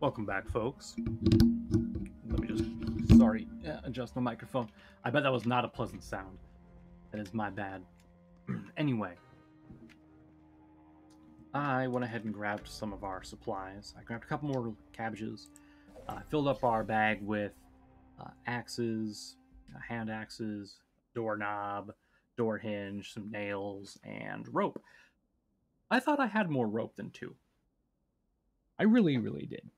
Welcome back, folks. Let me just, sorry, adjust my microphone. I bet that was not a pleasant sound. That is my bad. Anyway, I went ahead and grabbed some of our supplies. I grabbed a couple more cabbages. I filled up our bag with axes, hand axes, doorknob, door hinge, some nails, and rope. I thought I had more rope than two. I really, really did.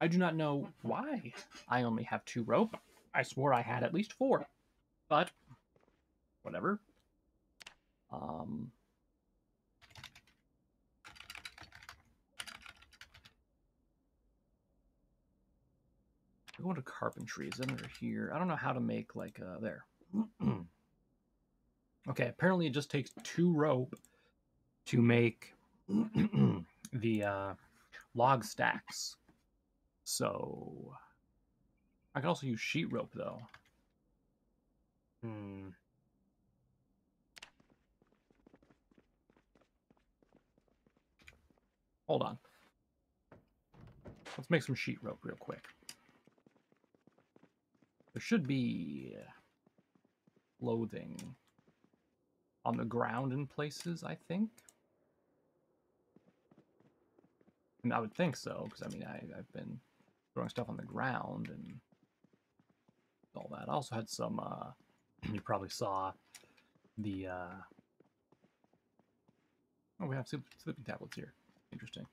I do not know why I only have two rope. I swore I had at least four, but whatever. We go to carpentry. Is under here? I don't know how to make like there. Okay, apparently it just takes two rope to make the log stacks. So I can also use sheet rope though. Hold on. Let's make some sheet rope real quick. There should be clothing on the ground in places, I think. And I would think so, because I mean, I've been throwing stuff on the ground and all that. I also had some, you probably saw the, oh, we have sleeping tablets here. Interesting.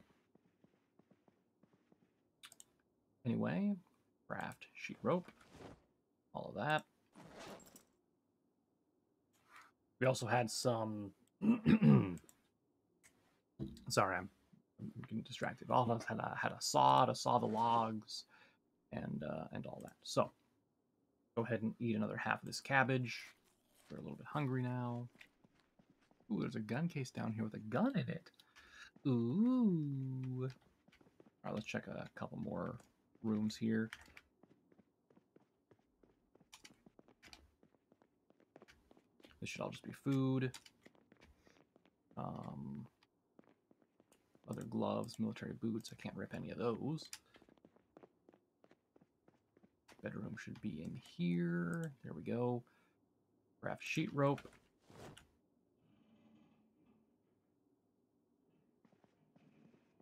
Anyway, craft, sheet rope, all of that. We also had some, sorry, I'm getting distracted. All of us had a saw to saw the logs and all that. So go ahead and eat another half of this cabbage. We're a little bit hungry now. Ooh, there's a gun case down here with a gun in it. Ooh. All right, let's check a couple more rooms here. This should all just be food. Other gloves, military boots. I can't rip any of those. Bedroom should be in here. There we go. Wrap sheet rope.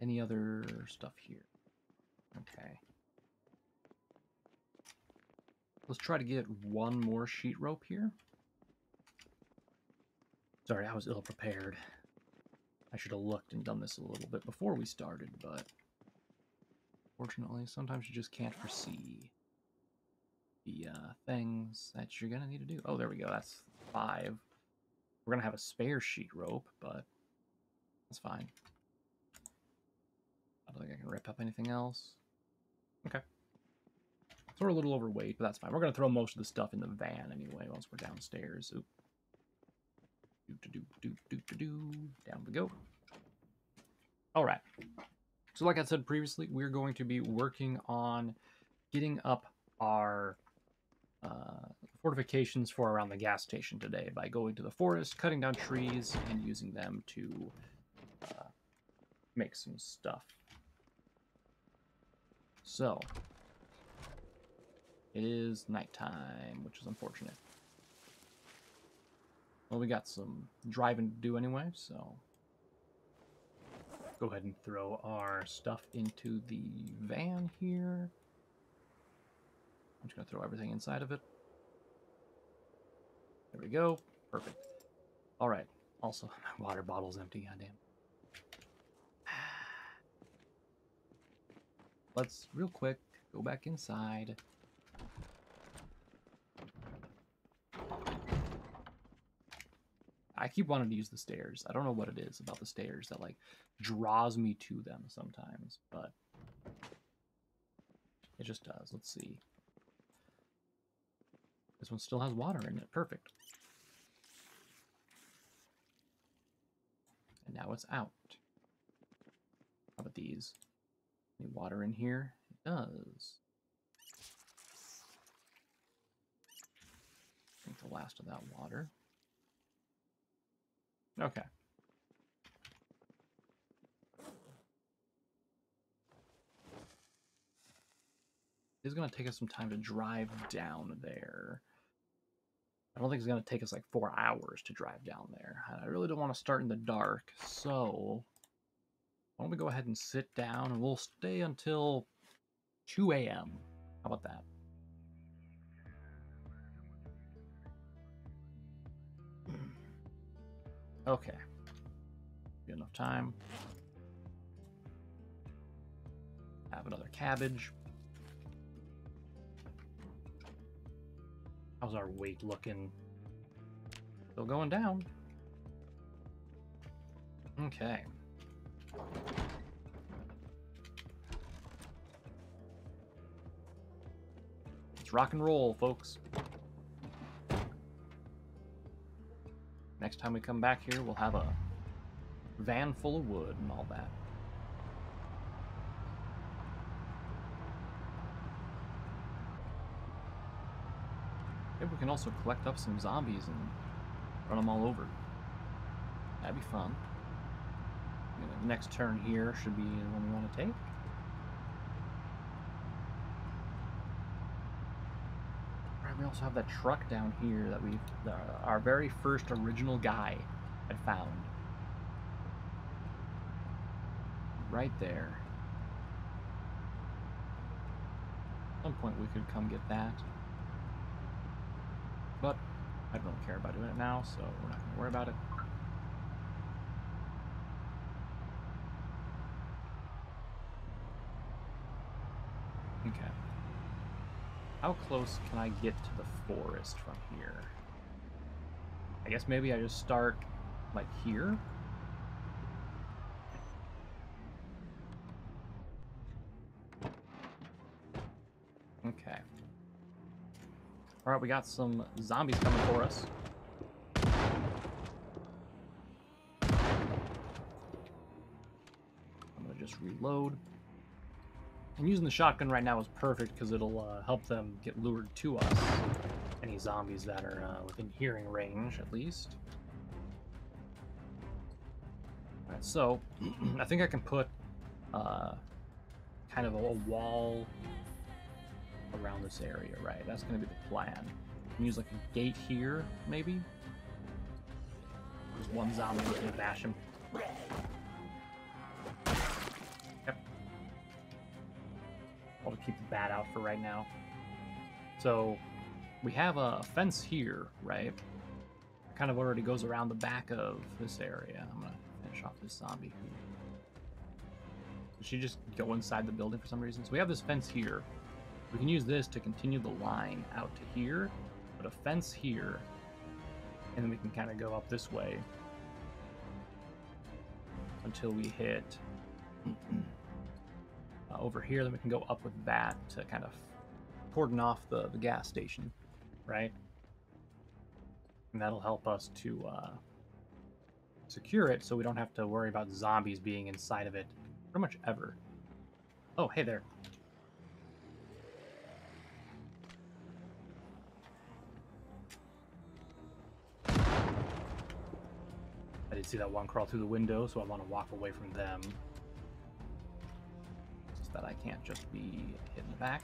Any other stuff here? Okay. Let's try to get one more sheet rope here. Sorry, I was ill-prepared. I should have looked and done this a little bit before we started, but fortunately, sometimes you just can't foresee the things that you're gonna need to do. Oh, there we go. That's five. We're gonna have a spare sheet rope, but that's fine. I don't think I can rip up anything else. Okay. So we're a little overweight, but that's fine. We're gonna throw most of the stuff in the van anyway once we're downstairs. Oops. Down we go. All right. So like I said previously, we're going to be working on getting up our fortifications for around the gas station today by going to the forest, cutting down trees, and using them to make some stuff. So it is nighttime, which is unfortunate. Well, we got some driving to do anyway, so go ahead and throw our stuff into the van here. I'm just going to throw everything inside of it. There we go. Perfect. All right. Also, my water bottle's empty, goddamn. Let's, real quick, go back inside. I keep wanting to use the stairs. I don't know what it is about the stairs that, like, draws me to them sometimes, but it just does. Let's see. This one still has water in it. Perfect. And now it's out. How about these? Any water in here? It does. I think the last of that water. Okay. It's going to take us some time to drive down there. I don't think it's going to take us like 4 hours to drive down there. I really don't want to start in the dark, so why don't we go ahead and sit down, and we'll stay until 2 a.m. How about that? Okay. Good enough time. Have another cabbage. How's our weight looking? Still going down. Okay. Let's rock and roll, folks. Next time we come back here, we'll have a van full of wood and all that. Maybe we can also collect up some zombies and run them all over. That'd be fun. You know, the next turn here should be the one we want to take. We also have that truck down here that we, our very first original guy had found. Right there. At some point we could come get that. But I don't care about doing it now, so we're not going to worry about it. Okay. How close can I get to the forest from here? I guess maybe I just start, like, here? Okay. Alright, we got some zombies coming for us. I'm gonna just reload. And using the shotgun right now is perfect because it'll help them get lured to us. Any zombies that are within hearing range, at least. Alright, so I think I can put kind of a wall around this area, right? That's going to be the plan. I can use like a gate here, maybe? There's one zombie that's going to bash him. I'll keep the bat out for right now. So we have a fence here, right? It kind of already goes around the back of this area. I'm gonna finish off this zombie. Did she just go inside the building for some reason? So we have this fence here. We can use this to continue the line out to here, put a fence here, and then we can kind of go up this way until we hit over here, then we can go up with that to kind of cordon off the gas station, right? And that'll help us to secure it so we don't have to worry about zombies being inside of it pretty much ever. Oh, hey there. I did see that one crawl through the window, so I want to walk away from them. That I can't just be hit in the back.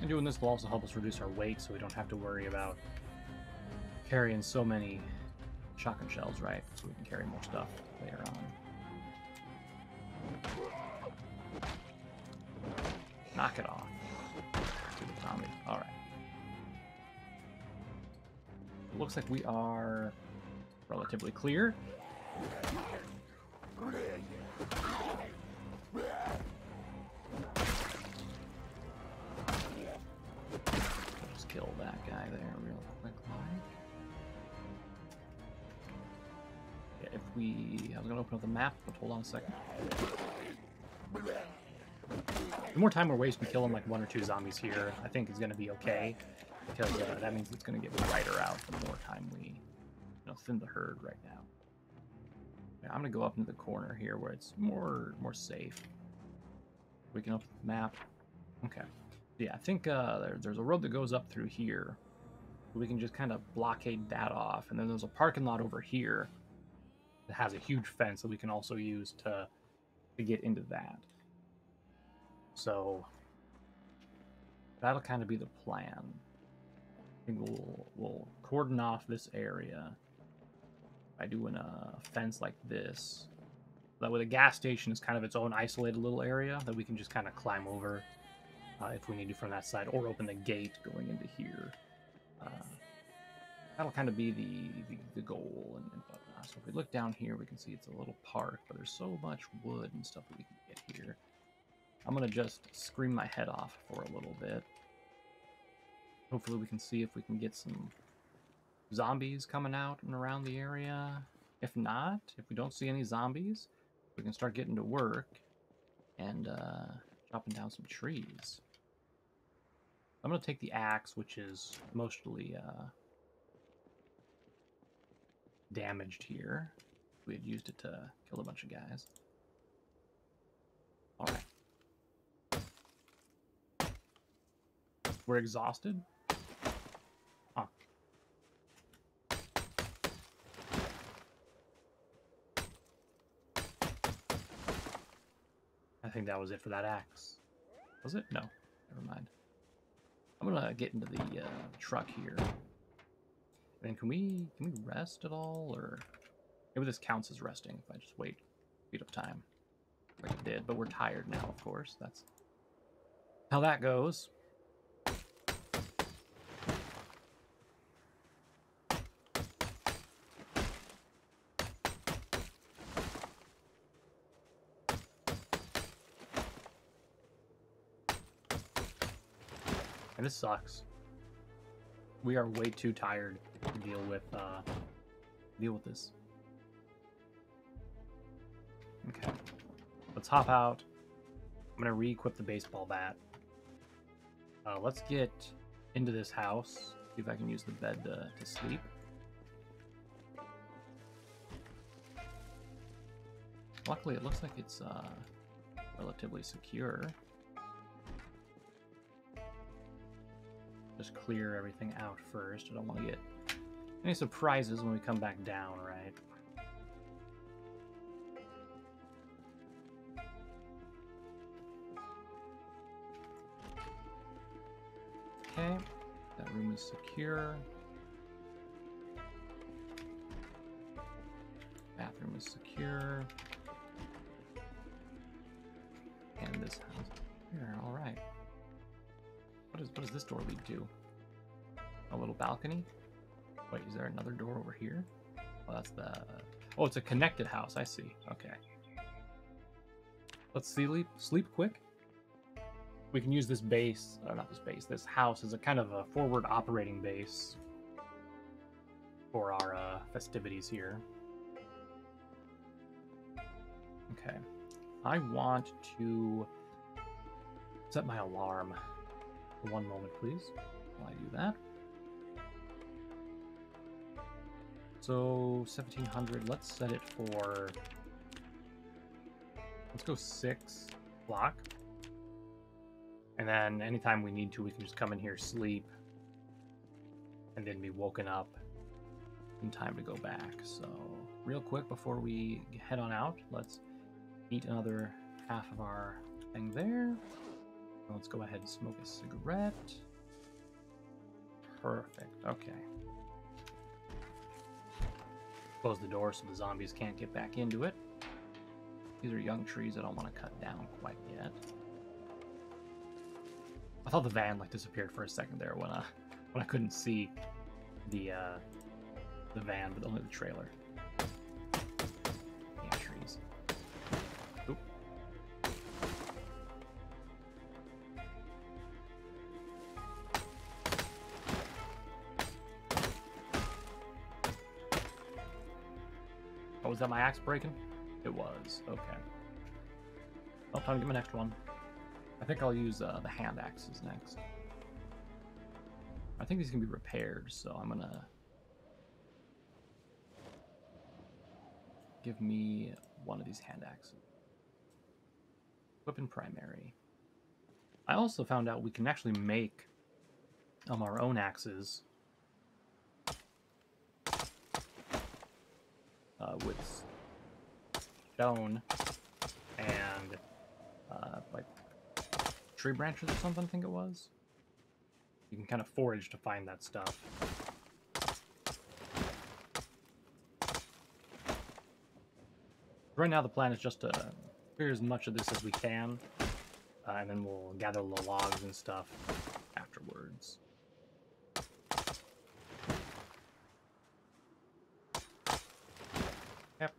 And doing this will also help us reduce our weight so we don't have to worry about carrying so many shotgun shells, right? So we can carry more stuff later on. Knock it off. Alright. It looks like we are relatively clear. Just kill that guy there real quick. Yeah, if we... I was gonna open up the map, but hold on a second. The more time we're wasting killing like one or two zombies here, I think is going to be okay, because that means it's going to get lighter out the more time we, thin the herd right now. Yeah, I'm going to go up into the corner here where it's more safe. We can open the map. Okay. Yeah, I think there's a road that goes up through here. We can just kind of blockade that off. And then there's a parking lot over here that has a huge fence that we can also use to get into that. So that'll kind of be the plan. I think we'll cordon off this area by doing a fence like this. That way the gas station is kind of its own isolated little area that we can just kind of climb over if we need to from that side, or open the gate going into here. That'll kind of be the goal and whatnot. So if we look down here, we can see it's a little park, but there's so much wood and stuff that we can get here. I'm going to just scream my head off for a little bit. Hopefully we can see if we can get some zombies coming out and around the area. If not, if we don't see any zombies, we can start getting to work and chopping down some trees. I'm going to take the axe, which is mostly damaged here. We had used it to kill a bunch of guys. Alright. We're exhausted. Huh. I think that was it for that axe. Was it? No. Never mind. I'm gonna get into the truck here. And then can we rest at all, or maybe this counts as resting if I just beat up time like it did? But we're tired now, of course. That's how that goes. And this sucks. We are way too tired to deal with this. Okay, let's hop out. I'm gonna re-equip the baseball bat. Let's get into this house. See if I can use the bed to sleep. Luckily, it looks like it's relatively secure. Just clear everything out first. I don't want to get any surprises when we come back down, right? Okay, that room is secure. Bathroom is secure. And this house here, all right. What does this door lead to? A little balcony? Wait, is there another door over here? Oh, that's the... Oh, it's a connected house. I see. Okay. Let's sleep quick. We can use this base... Or not this base. This house is a kind of a forward operating base for our festivities here. Okay. I want to set my alarm. One moment, please, while I do that. So 1700, let's set it for, let's go 6 o'clock. And then anytime we need to, we can just come in here, sleep, and then be woken up in time to go back. So real quick before we head on out, let's eat another half of our thing there. Let's go ahead and smoke a cigarette. Perfect. Okay. Close the door so the zombies can't get back into it. These are young trees I don't want to cut down quite yet. I thought the van like disappeared for a second there when I couldn't see the van, but only the trailer. Yeah, trees. Was that my axe breaking? It was. Okay. Oh, time to get my next one. I think I'll use the hand axes next. I think these can be repaired, so I'm gonna... Give me one of these hand axes. Weapon primary. I also found out we can actually make our own axes with stone and like tree branches or something, I think it was. You can kind of forage to find that stuff. Right now the plan is just to clear as much of this as we can, and then we'll gather the logs and stuff afterwards. Yep.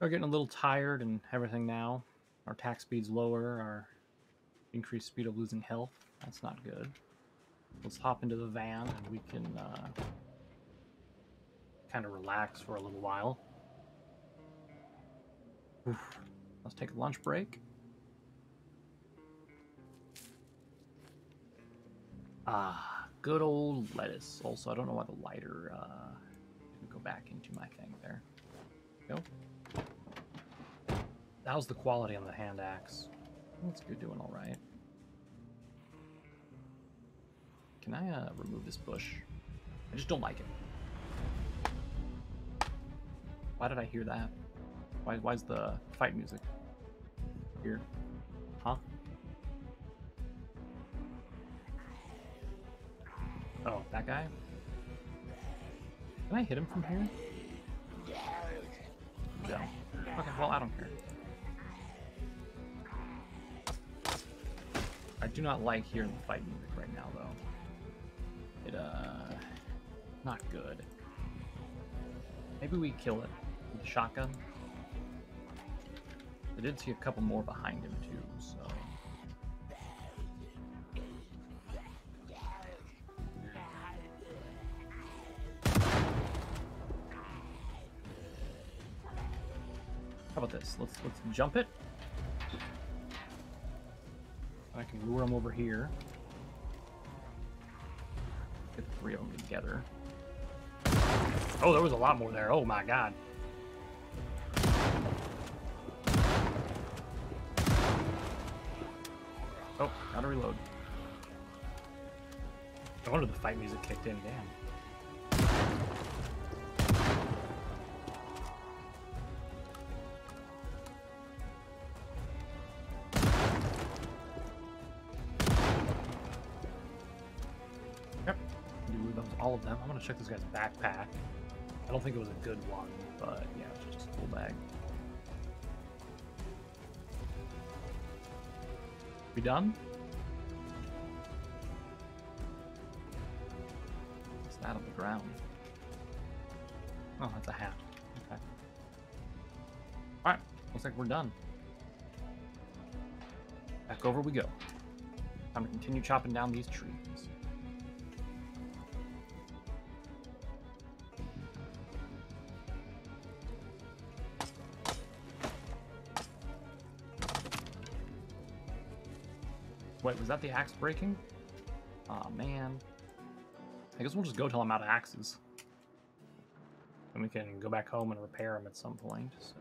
We're getting a little tired and everything now. Our attack speed's lower, our increased speed of losing health. That's not good. Let's hop into the van and we can kind of relax for a little while. Oof. Let's take a lunch break. Ah, good old lettuce. Also, I don't know why the lighter didn't go back into my thing there. Go. How's the quality on the hand axe? That's good, doing all right. Can I remove this bush? I just don't like it. Why did I hear that? Why's the fight music here? Huh? Oh, that guy? Can I hit him from here? No. Okay, well, I don't care. I do not like hearing the fight music right now, though. It, not good. Maybe we kill it with a shotgun. I did see a couple more behind him, too, so... How about this? Let's jump it. I can lure them over here. Get the three of them together. Oh, there was a lot more there. Oh my god. Oh, gotta reload. No wonder the fight music kicked in. Damn. All of them. I'm gonna check this guy's backpack. I don't think it was a good one, but yeah, it's just a full bag. We done? It's that on the ground. Oh, that's a hat. Okay. Alright, looks like we're done. Back over we go. Time to continue chopping down these trees. Wait, was that the axe breaking? Aw, oh, man. I guess we'll just go till I'm out of axes. And we can go back home and repair them at some point, so...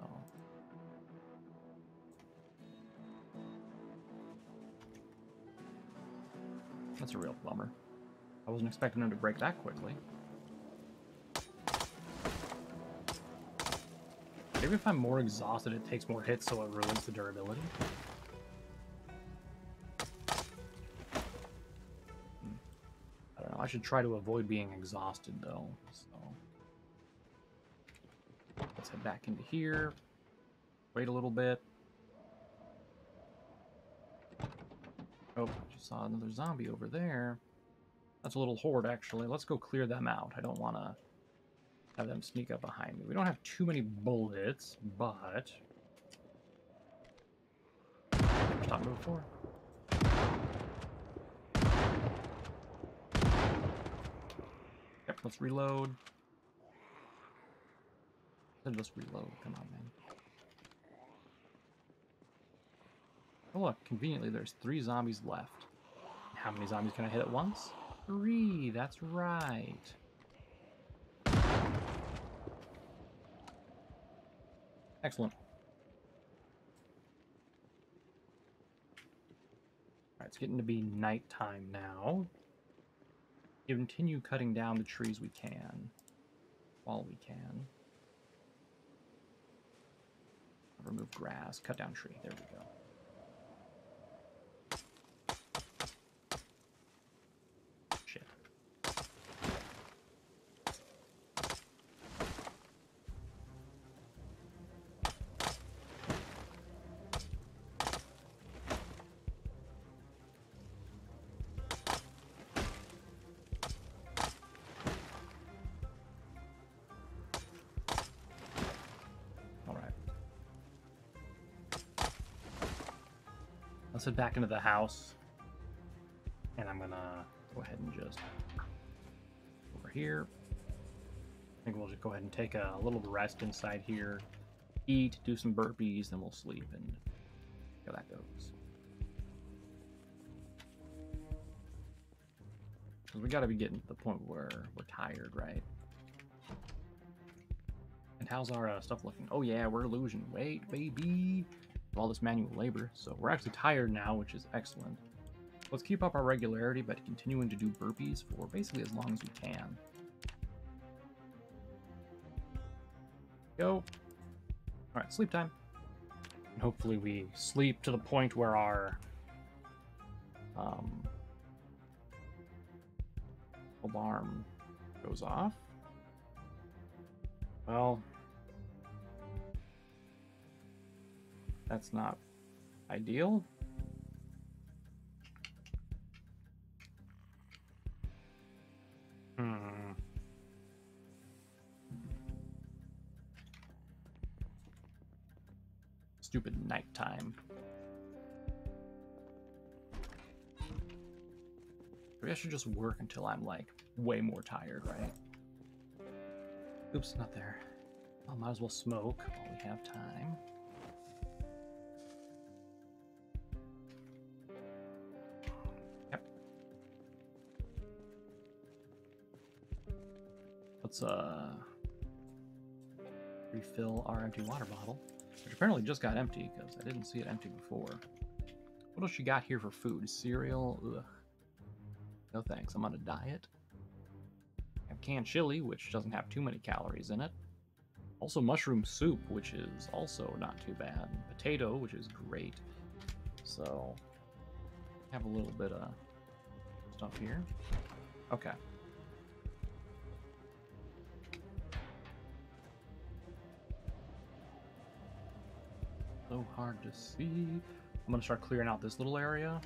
That's a real bummer. I wasn't expecting them to break that quickly. Maybe if I'm more exhausted, it takes more hits, so it ruins the durability. I should try to avoid being exhausted, though, so... Let's head back into here. Wait a little bit. Oh, I just saw another zombie over there. That's a little horde, actually. Let's go clear them out. I don't want to have them sneak up behind me. We don't have too many bullets, but... Stop moving forward. Let's reload. Then just reload. Come on, man. Oh, look. Conveniently, there's 3 zombies left. How many zombies can I hit at once? 3. That's right. Excellent. it's getting to be nighttime now. Continue cutting down the trees we can, while we can. Remove grass, cut down tree, there we go. Let's head back into the house, and I'm gonna go ahead and just over here. I think we'll just go ahead and take a little rest inside here, eat, do some burpees, then we'll sleep and see how that goes. Because we gotta be getting to the point where we're tired, right? And how's our stuff looking? Oh yeah, we're losing weight, baby. All this manual labor, so we're actually tired now, which is excellent. Let's keep up our regularity by continuing to do burpees for basically as long as we can. Go. Alright, sleep time. And hopefully we sleep to the point where our alarm goes off. Well, that's not ideal. Stupid nighttime. Maybe I should just work until I'm like way more tired, right? Oops, not there. Oh, might as well smoke while we have time. Let's refill our empty water bottle, which apparently just got empty because I didn't see it empty before. What else you got here for food? Cereal? Ugh. No thanks, I'm on a diet. I have canned chili, which doesn't have too many calories in it. Also mushroom soup, which is also not too bad. Potato, which is great. So, have a little bit of stuff here. Okay. So hard to see. I'm gonna start clearing out this little area.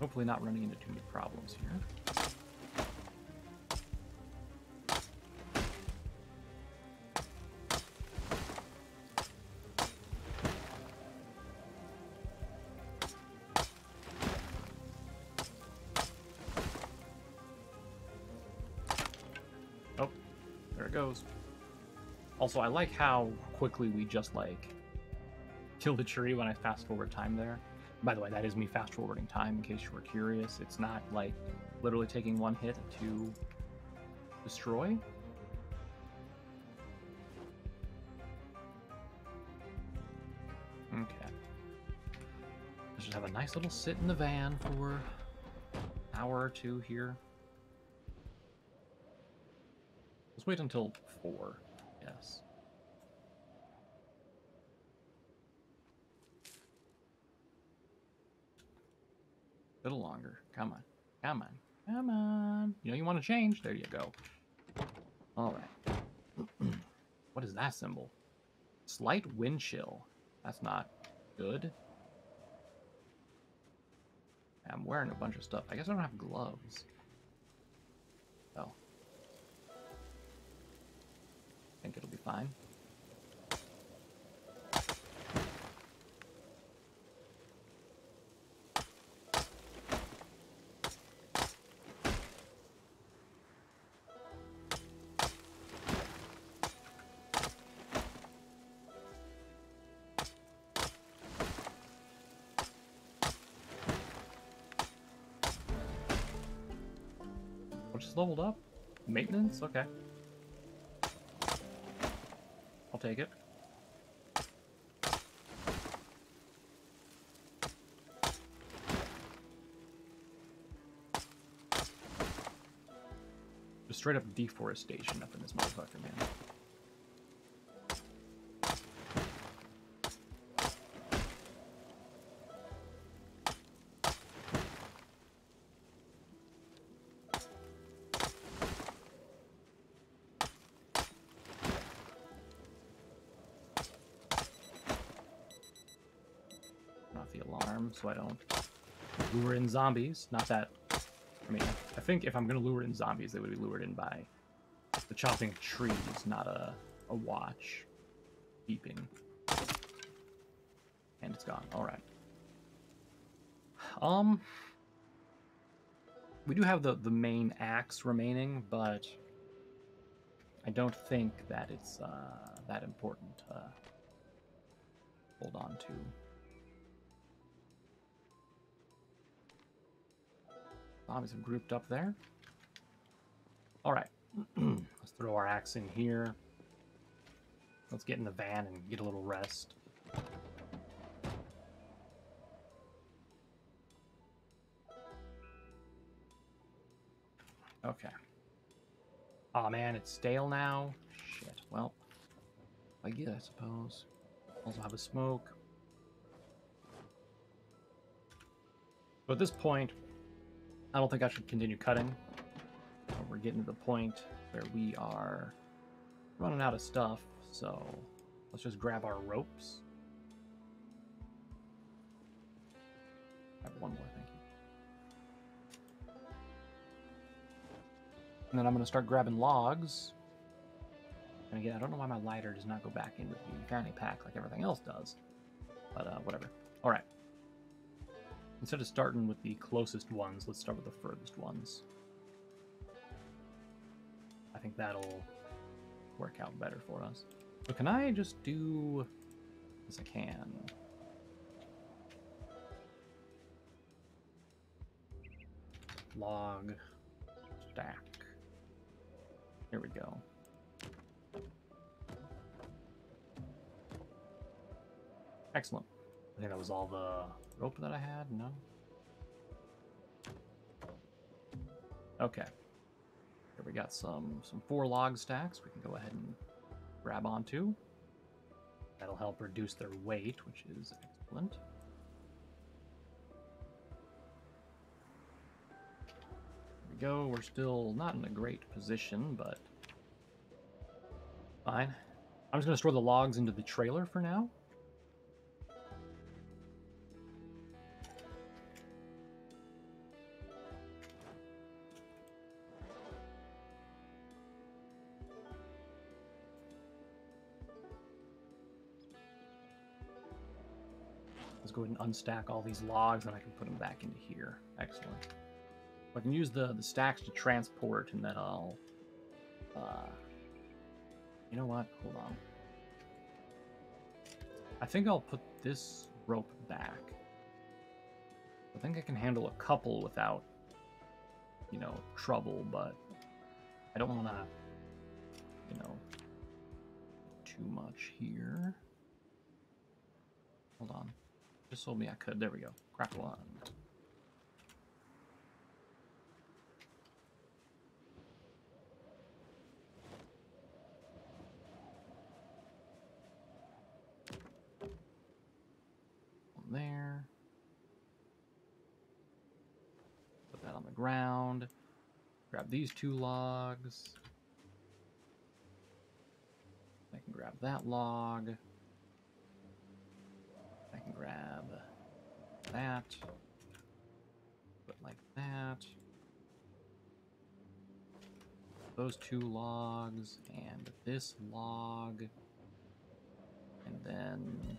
Hopefully not running into too many problems here. Oh, there it goes. Also, I like how quickly we just, like, kill the tree when I fast-forward time there. By the way, that is me fast-forwarding time, in case you were curious. It's not, like, literally taking one hit to destroy. Okay. Let's just have a nice little sit in the van for an hour or two here. Let's wait until 4. Yes. A little longer. Come on. Come on. Come on. You know you want to change. There you go. All right. What is that symbol? Slight wind chill. That's not good. I'm wearing a bunch of stuff. I guess I don't have gloves. Oh. I think it'll be fine. We're just leveled up. Maintenance? Okay. I'll take it. straight up deforestation up in this motherfucker, man. So I don't lure in zombies. Not that, I mean, I think if I'm going to lure in zombies, they would be lured in by the chopping of trees, not a watch beeping. And it's gone. All right. We do have the main axe remaining, but I don't think that it's that important to hold on to. Zombies have grouped up there. All right, let's throw our axe in here. Let's get in the van and get a little rest. Okay. Aw, man, it's stale now. Shit. Well, I get it, I suppose. Also have a smoke. So at this point, I don't think I should continue cutting. We're getting to the point where we are running out of stuff, so let's just grab our ropes. Grab one more, thank you. And then I'm going to start grabbing logs. And again, I don't know why my lighter does not go back into the fanny pack like everything else does, but whatever. All right. Instead of starting with the closest ones, let's start with the furthest ones. I think that'll work out better for us. So can I just do this? I can. Log stack. Here we go. Excellent. I think that was all the rope that I had? No? Okay. Here we got some 4 log stacks we can go ahead and grab onto. That'll help reduce their weight, which is excellent. There we go. We're still not in a great position, but fine. I'm just going to store the logs into the trailer for now. Go ahead and unstack all these logs, and I can put them back into here. Excellent. I can use the stacks to transport, and then I'll... you know what? Hold on. I think I'll put this rope back. I think I can handle a couple without, you know, trouble, but I don't want to, you know, too much here. Hold on. Just told me I could. There we go. Crack one. One there. Put that on the ground. Grab these 2 logs. I can grab that log. Grab that, put like that, those 2 logs, and this log, and then,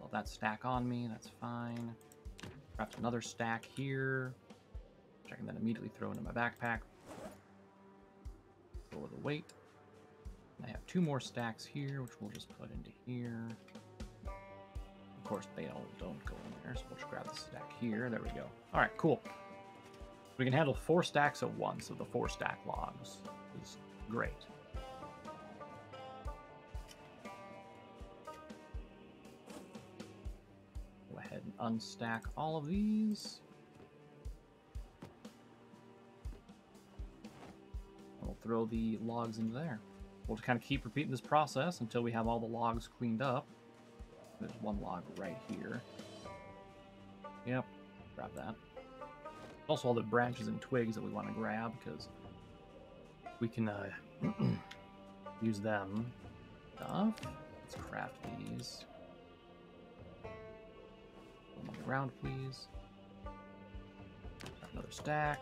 well, that stack on me, that's fine. Perhaps another stack here, which I can then immediately throw into my backpack. Lower the weight. And I have 2 more stacks here, which we'll just put into here. Of course, they all don't go in there, so we'll just grab the stack here. There we go. All right, cool. We can handle 4 stacks at once of the 4 stack logs. It's great. Go ahead and unstack all of these. throw the logs into there. We'll just kind of keep repeating this process until we have all the logs cleaned up. There's one log right here. Yep, grab that. Also all the branches and twigs that we want to grab, because we can use them. Stuff. Let's craft these. Put them on the ground, please. Grab another stack.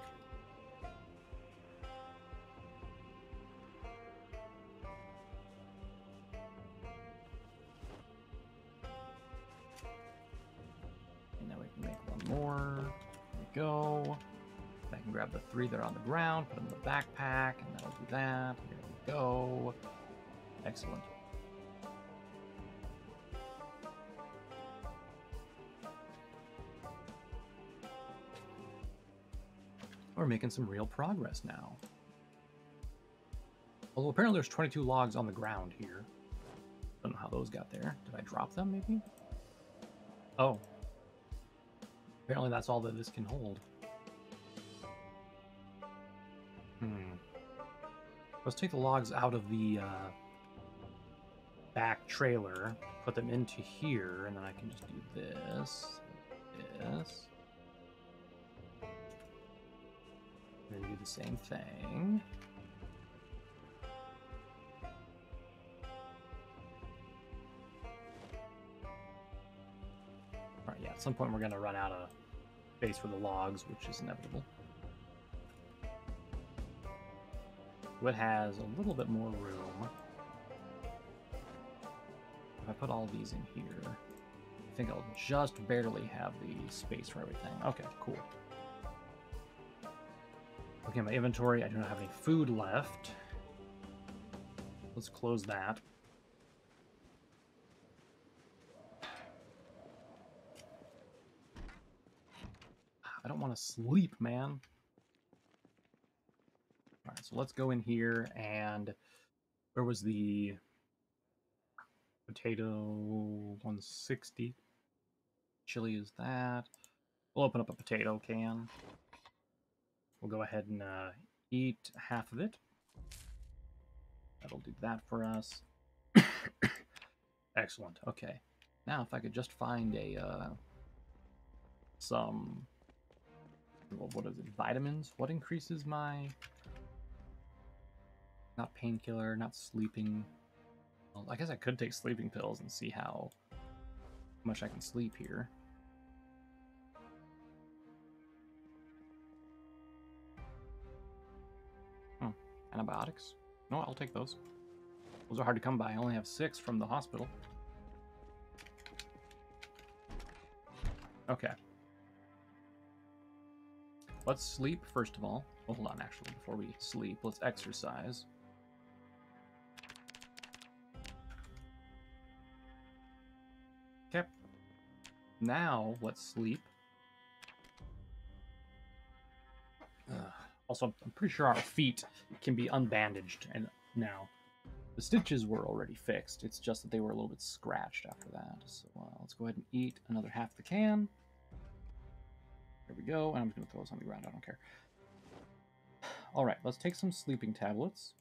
Go. I can grab the three that are on the ground, put them in the backpack, and that'll do that. There we go. Excellent. We're making some real progress now. Although apparently there's 22 logs on the ground here. Don't know how those got there. Did I drop them maybe? Oh. Apparently that's all that this can hold. Let's take the logs out of the back trailer, put them into here, and then I can just do this, and then do the same thing. All right, yeah, at some point we're gonna run out of space for the logs, which is inevitable. So it has a little bit more room. If I put all these in here, I think I'll just barely have the space for everything. Okay, cool. Okay, my inventory, I do not have any food left. Let's close that. I don't want to sleep, man. All right, so let's go in here, and where was the potato 160? Chili is that. We'll open up a potato can. We'll go ahead and eat half of it. That'll do that for us. Excellent. Okay. Now, if I could just find a some. Well, what is it? Vitamins? What increases my... Not painkiller, not sleeping. Well, I guess I could take sleeping pills and see how much I can sleep here. Antibiotics? No, I'll take those. Those are hard to come by. I only have 6 from the hospital. Okay. Let's sleep, first of all. Well, hold on, actually, before we sleep, let's exercise. Okay. Now, let's sleep. Also, I'm pretty sure our feet can be unbandaged now. The stitches were already fixed. It's just that they were a little bit scratched after that. So let's go ahead and eat another half the can. There we go, and I'm just going to throw this on the ground, I don't care. Alright, let's take some sleeping tablets.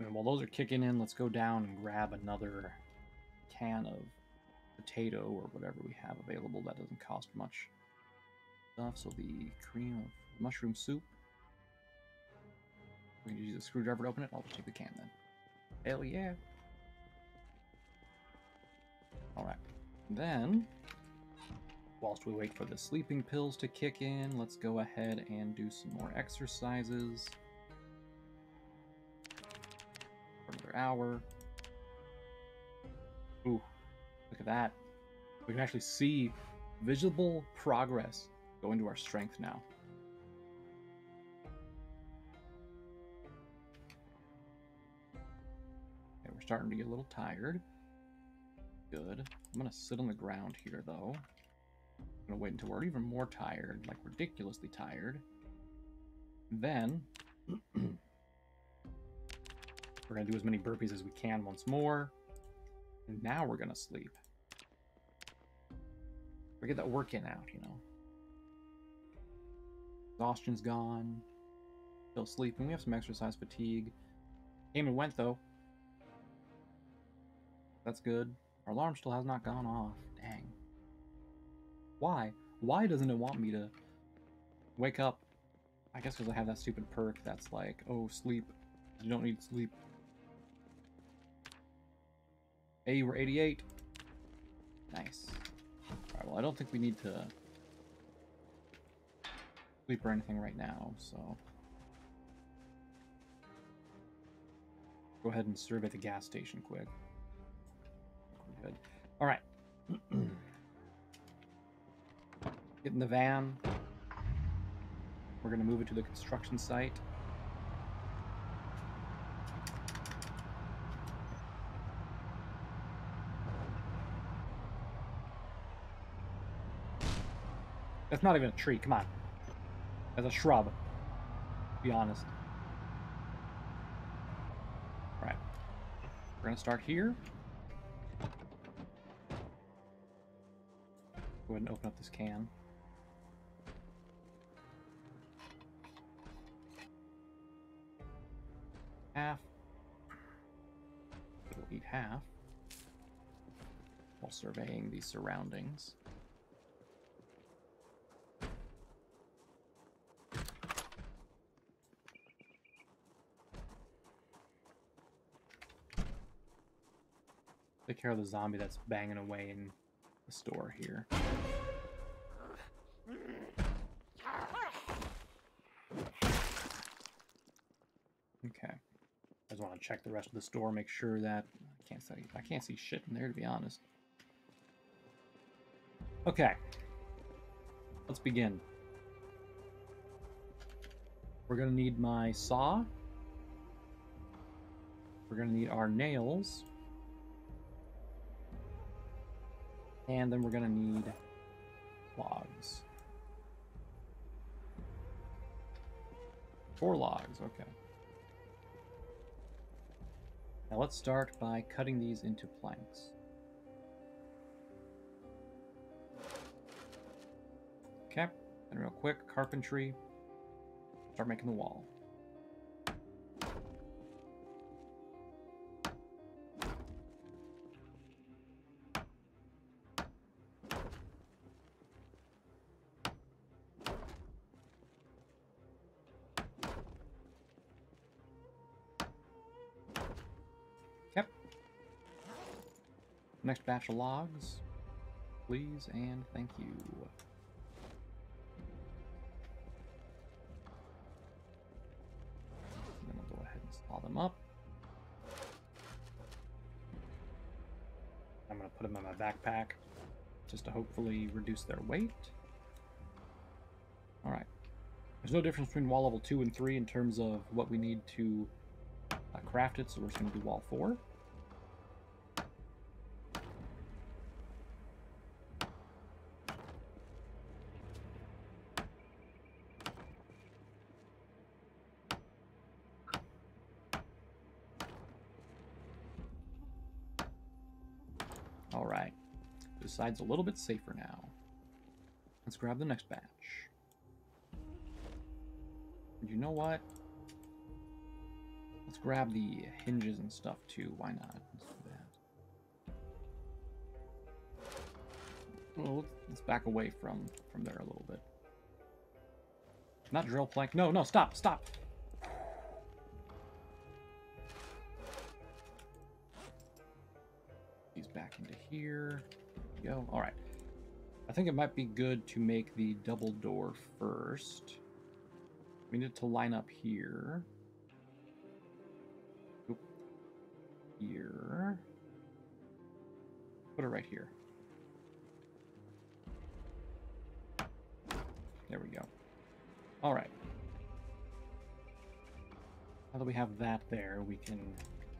And while those are kicking in, let's go down and grab another can of potato or whatever we have available. That doesn't cost much stuff, so the cream of mushroom soup. We can use a screwdriver to open it. I'll just take the can then. Hell yeah! Alright, then, whilst we wait for the sleeping pills to kick in, let's go ahead and do some more exercises for another hour. Ooh, look at that. We can actually see visible progress go into our strength now. Okay, we're starting to get a little tired. Good. I'm gonna sit on the ground here though. I'm gonna wait until we're even more tired, like ridiculously tired. Then we're gonna do as many burpees as we can once more. And now we're gonna sleep. We get that work in out, you know. Exhaustion's gone. Still sleeping. We have some exercise fatigue. Came and went, though. That's good. Our alarm still has not gone off. Dang. Why? Why doesn't it want me to wake up? I guess because I have that stupid perk that's like, oh, sleep. You don't need sleep. Hey, we're 88. Nice. Alright, well, I don't think we need to sleep or anything right now, so... Go ahead and survey the gas station quick. Good. Alright. Get in the van. We're going to move it to the construction site. That's not even a tree, come on. That's a shrub, to be honest. Alright. We're going to start here. Go ahead and open up this can. Half. We'll eat half while surveying the surroundings. Take care of the zombie that's banging away in the store here. Okay. I just want to check the rest of the store, make sure that I can't see shit in there, to be honest. Okay. Let's begin. We're gonna need my saw. We're gonna need our nails. And then we're gonna need logs. 4 logs, okay. Now let's start by cutting these into planks. Okay, and real quick, carpentry. Start making the wall. Next batch of logs, please and thank you. And then we'll go ahead and saw them up. I'm gonna put them in my backpack just to hopefully reduce their weight. All right, there's no difference between wall level 2 and 3 in terms of what we need to craft it, so we're just gonna do wall 4. Side's a little bit safer now. Let's grab the next batch. And you know what? Let's grab the hinges and stuff too. Why not? Let's do that. Well, let's back away from there a little bit. Not drill plank. No, no, stop, stop. He's back into here. Go. All right. I think it might be good to make the double door first. We need to line up here. Oop. Here. Put it right here. There we go. All right. Now that we have that there, we can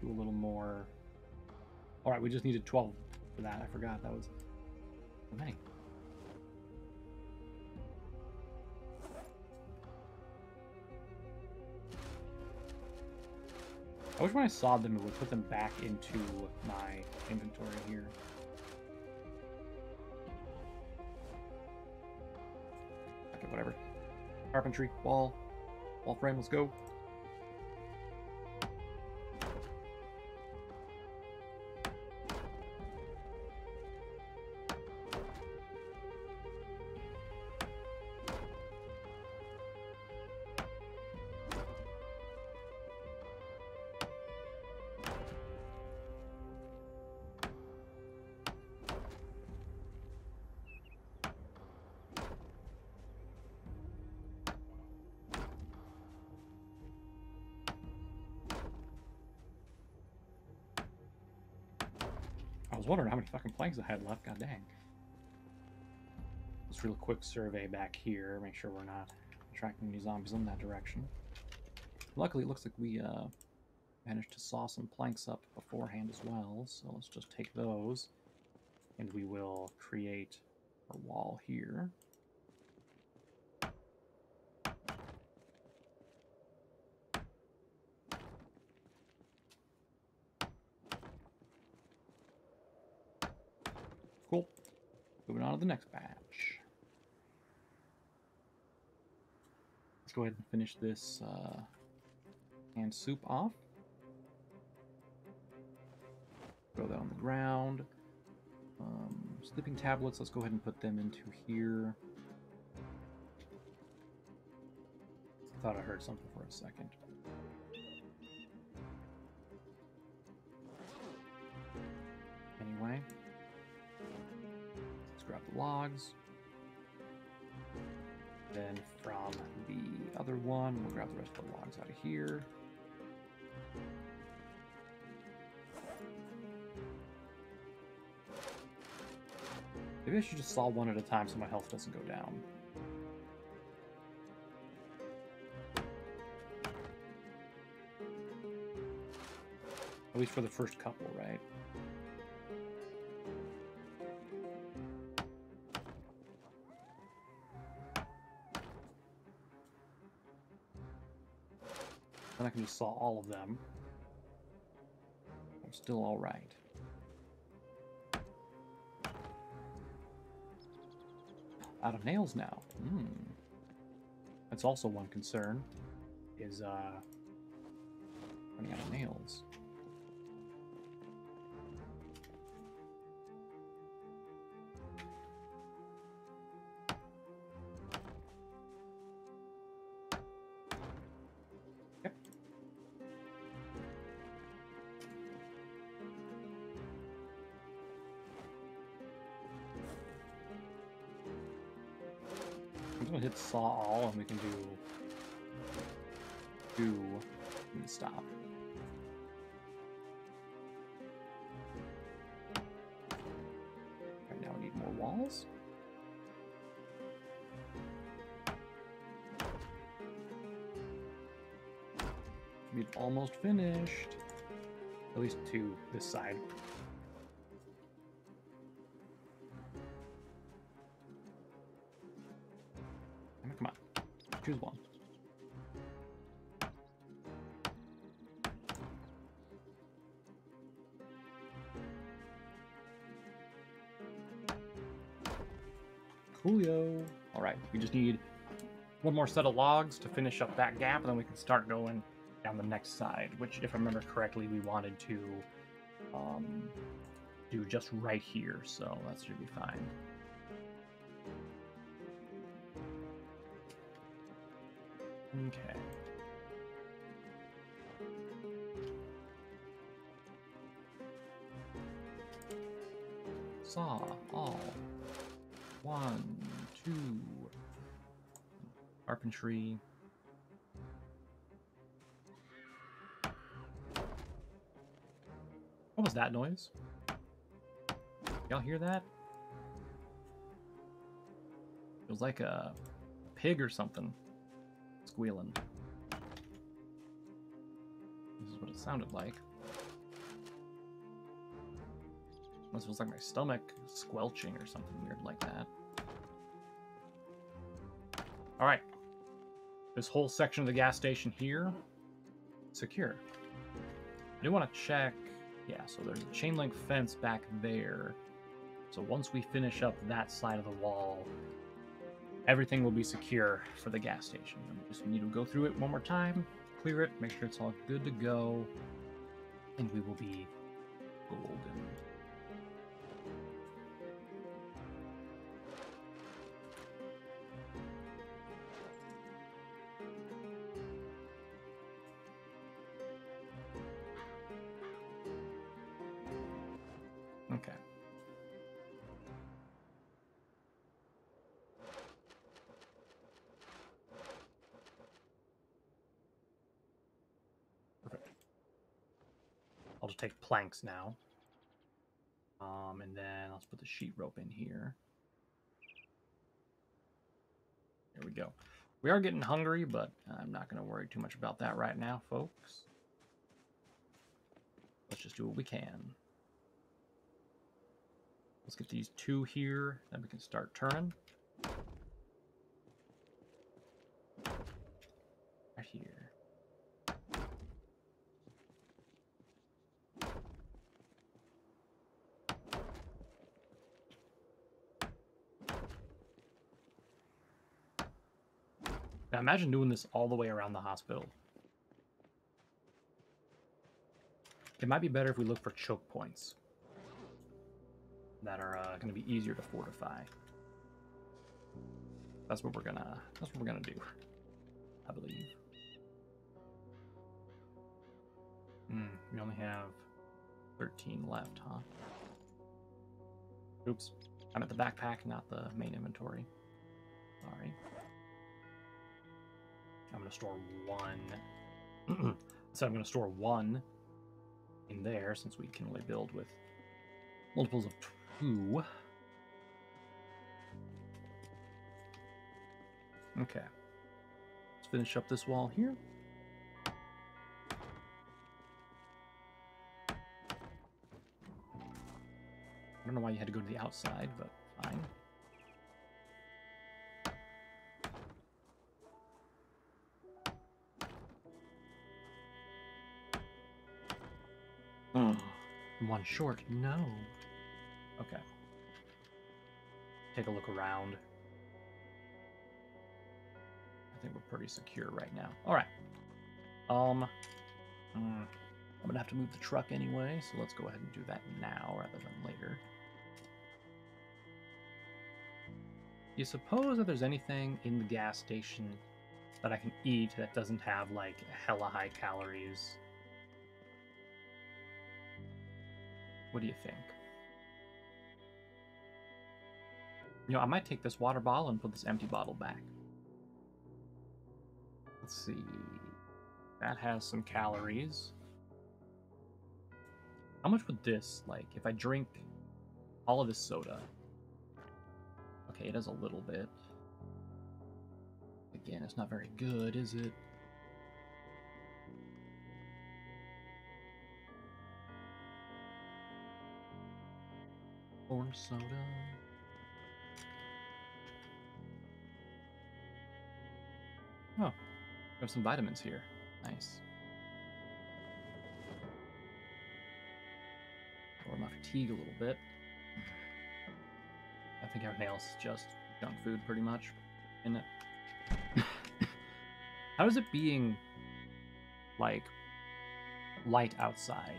do a little more. All right. We just needed 12 for that. I forgot that was... Many. I wish when I saw them, it would put them back into my inventory here. Okay, whatever. Carpentry, wall frame, let's go. I was wondering how many fucking planks I had left, god dang. Let's do a quick survey back here, make sure we're not attracting any zombies in that direction. Luckily it looks like we managed to saw some planks up beforehand as well, so let's just take those and we will create a wall here. Cool. Moving on to the next batch. Let's go ahead and finish this hand soup off. Throw that on the ground. Sleeping tablets, let's go ahead and put them into here. I thought I heard something for a second. Anyway. Grab the logs. Then from the other one, we'll grab the rest of the logs out of here. Maybe I should just saw one at a time so my health doesn't go down. At least for the first couple, right? I can just saw all of them. I'm still all right. Out of nails now. That's also one concern, is running out of nails. We'll hit saw all, and we can do and stop. Right now we need more walls. We've almost finished, at least to this side. Choose one. Coolio. All right, we just need one more set of logs to finish up that gap, and then we can start going down the next side, which, if I remember correctly, we wanted to do just right here, so that should be fine. Okay. Saw all. 1, 2. Carpentry. What was that noise? Y'all hear that? It was like a pig or something. Squealing. This is what it sounded like. Unless it was like my stomach squelching or something weird like that. Alright. This whole section of the gas station here, secure. I do want to check. Yeah, so there's a chain link fence back there. So once we finish up that side of the wall, everything will be secure for the gas station. We just need to go through it one more time, clear it, make sure it's all good to go, and we will be golden. Okay. Perfect. I'll just take planks now. And then let's put the sheet rope in here. There we go. We are getting hungry, but I'm not going to worry too much about that right now, folks. Let's just do what we can. Let's get these two here, then we can start turning. Right here. Now imagine doing this all the way around the hospital. It might be better if we look for choke points that are going to be easier to fortify. That's what we're gonna do, I believe. We only have 13 left, huh? Oops, I'm at the backpack, not the main inventory. Sorry. I'm gonna store one. So I'm gonna store one in there since we can only build with multiples of 2. Okay. Let's finish up this wall here. I don't know why you had to go to the outside, but fine. One short. No. Okay. Take a look around. I think we're pretty secure right now. All right. I'm gonna have to move the truck anyway, so let's go ahead and do that now rather than later. Do you suppose that there's anything in the gas station that I can eat that doesn't have like hella high calories? What do you think? You know, I might take this water bottle and put this empty bottle back. Let's see. That has some calories. How much would this, like, if I drink all of this soda? Okay, it has a little bit. Again, it's not very good, is it? Orange soda. Oh, we have some vitamins here. Nice. Lower my fatigue a little bit. I think everything else is just junk food, pretty much, isn't it? How is it being like light outside?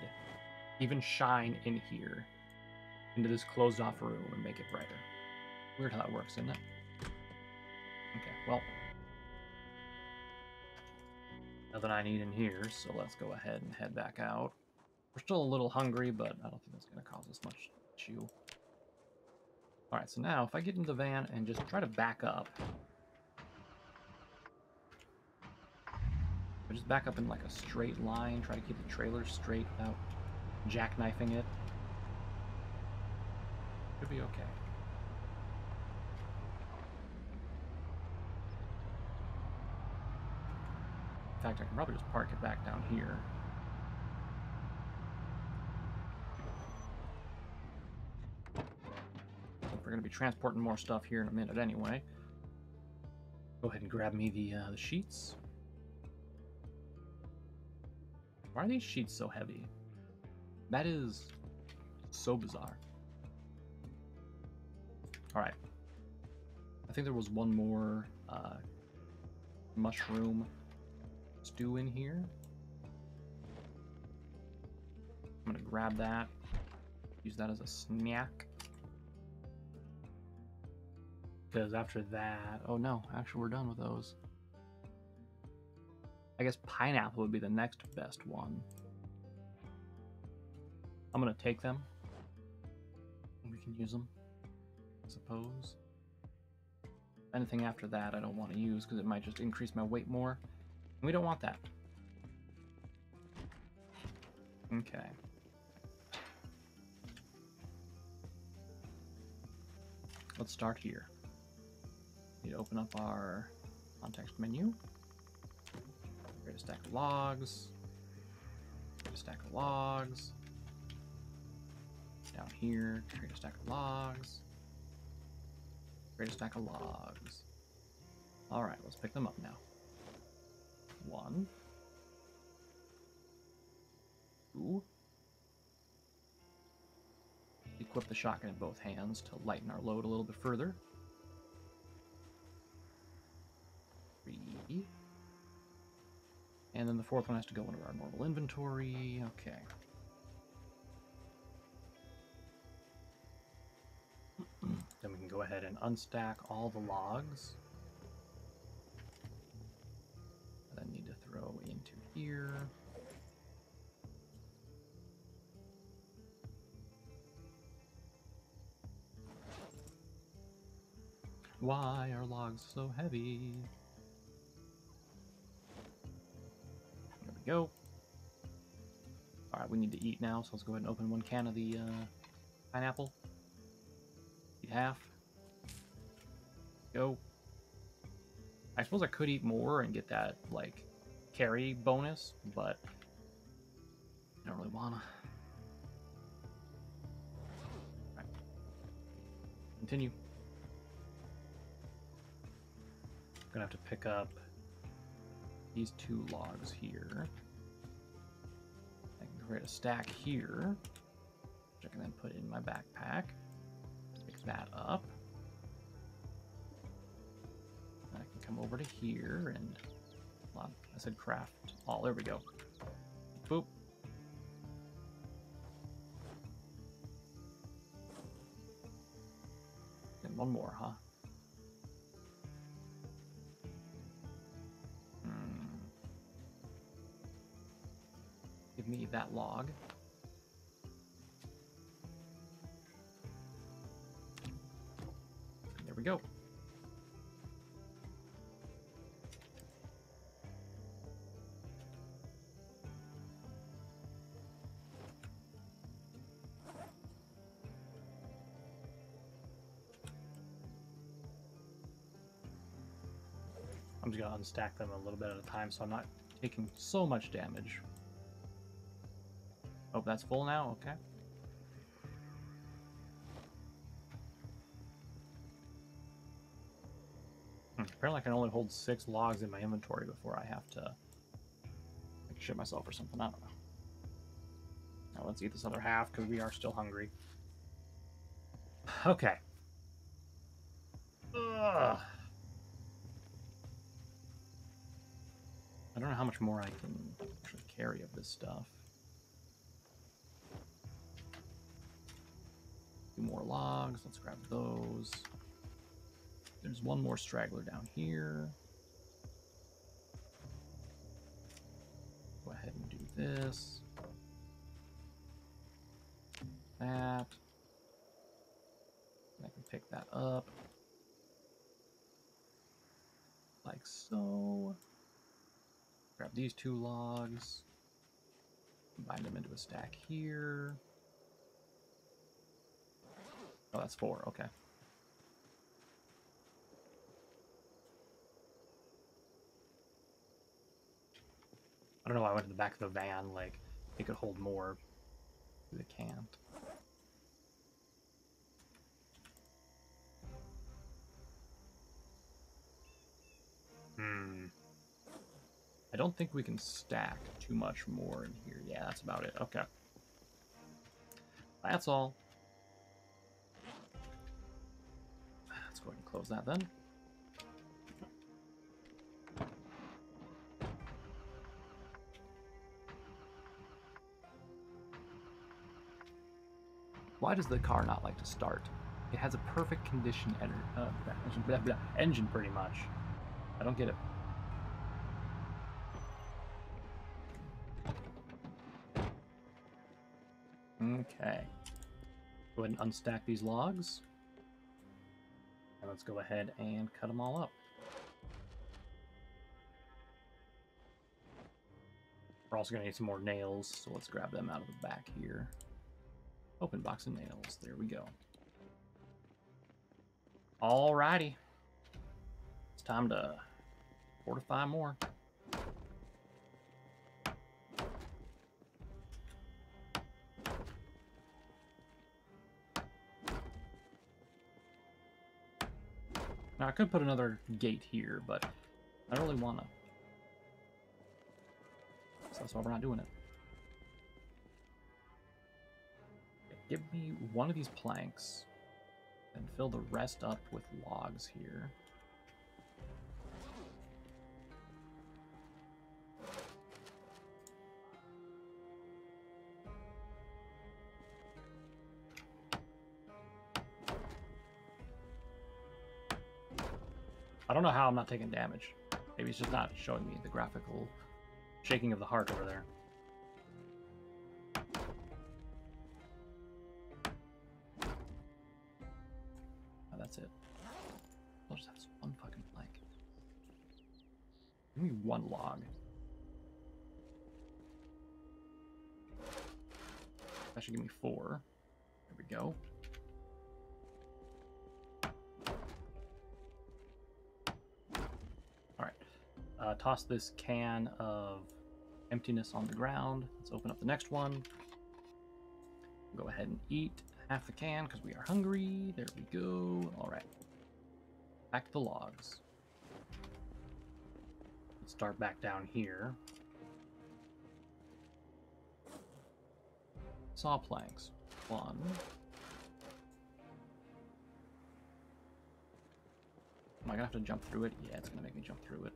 Even shine in here, into this closed-off room, and make it brighter. Weird how that works, isn't it? Okay, well, nothing I need in here, so let's go ahead and head back out. We're still a little hungry, but I don't think that's going to cause us much issue. All right, so now if I get into the van and just try to back up, I just back up in like a straight line, try to keep the trailer straight without jackknifing it. Should be okay. In fact, I can probably just park it back down here. We're going to be transporting more stuff here in a minute anyway. Go ahead and grab me the sheets. Why are these sheets so heavy? That is so bizarre. All right, I think there was one more mushroom stew in here. I'm gonna grab that, use that as a snack. Because after that, oh no, actually we're done with those. I guess pineapple would be the next best one. I'm gonna take them. We can use them, I suppose. Anything after that I don't want to use because it might just increase my weight more. And we don't want that. Okay. Let's start here. Need to open up our context menu. Create a stack of logs. Create a stack of logs. Down here, create a stack of logs. Create a stack of logs. Alright, let's pick them up now. One. Two. Equip the shotgun in both hands to lighten our load a little bit further. Three. And then the fourth one has to go into our normal inventory. Okay. Then we can go ahead and unstack all the logs. I then need to throw into here. Why are logs so heavy? There we go. Alright, we need to eat now, so let's go ahead and open one can of the pineapple. Half. Go. I suppose I could eat more and get that, like, carry bonus, but I don't really wanna. Right. Continue. I'm gonna have to pick up these two logs here. I can create a stack here, which I can then put in my backpack. That up. I can come over to here and hold on, I said craft all. Oh, there we go. Boop. And one more, huh? Give me that log. We go. I'm just gonna unstack them a little bit at a time so I'm not taking so much damage. Oh, that's full now? Okay. Apparently I can only hold 6 logs in my inventory before I have to like, shit myself or something. I don't know. Now let's eat this other half because we are still hungry. Okay. Ugh. I don't know how much more I can actually carry of this stuff. 2 more logs. Let's grab those. There's one more straggler down here. Go ahead and do this. That. I can pick that up. Like so. Grab these 2 logs. Combine them into a stack here. Oh, that's 4, okay. I don't know why I went to the back of the van, like, it could hold more. They can't. I don't think we can stack too much more in here. Yeah, that's about it. Okay. That's all. Let's go ahead and close that then. Why does the car not like to start? It has a perfect condition engine pretty much. I don't get it. Okay. Go ahead and unstack these logs. And let's go ahead and cut them all up. We're also going to need some more nails, so let's grab them out of the back here. Open box of nails. There we go. Alrighty. It's time to fortify more. Now, I could put another gate here, but I don't really want to. So that's why we're not doing it. Okay, give me one of these planks and fill the rest up with logs here. I don't know how I'm not taking damage. Maybe it's just not showing me the graphical shaking of the heart over there. Oh, that's it. I'll just have this one fucking plank. Give me one log. That should give me 4. There we go. Toss this can of emptiness on the ground. Let's open up the next one. We'll go ahead and eat half the can because we are hungry. There we go. All right. Back to the logs. Let's start back down here. Saw planks. 1. Am I going to have to jump through it? Yeah, it's going to make me jump through it.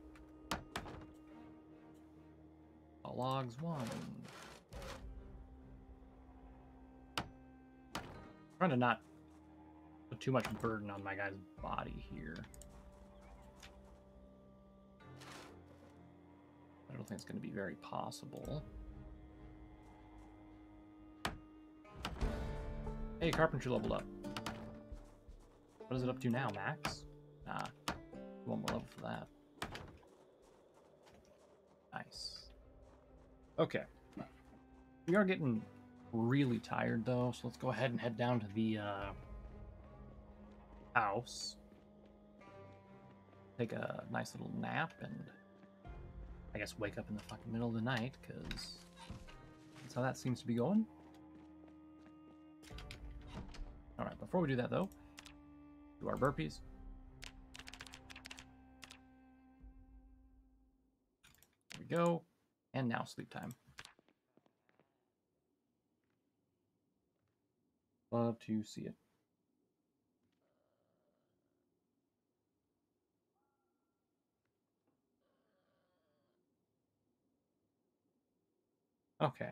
Logs 1. I'm trying to not put too much burden on my guy's body here. I don't think it's going to be very possible. Hey, carpentry leveled up. What is it up to now, max? Nah, one more level for that. Nice. Okay, we are getting really tired though, so let's go ahead and head down to the house. Take a nice little nap and I guess wake up in the fucking middle of the night, because that's how that seems to be going. Alright, before we do that though, do our burpees. There we go. And now sleep time. Love to see it. Okay.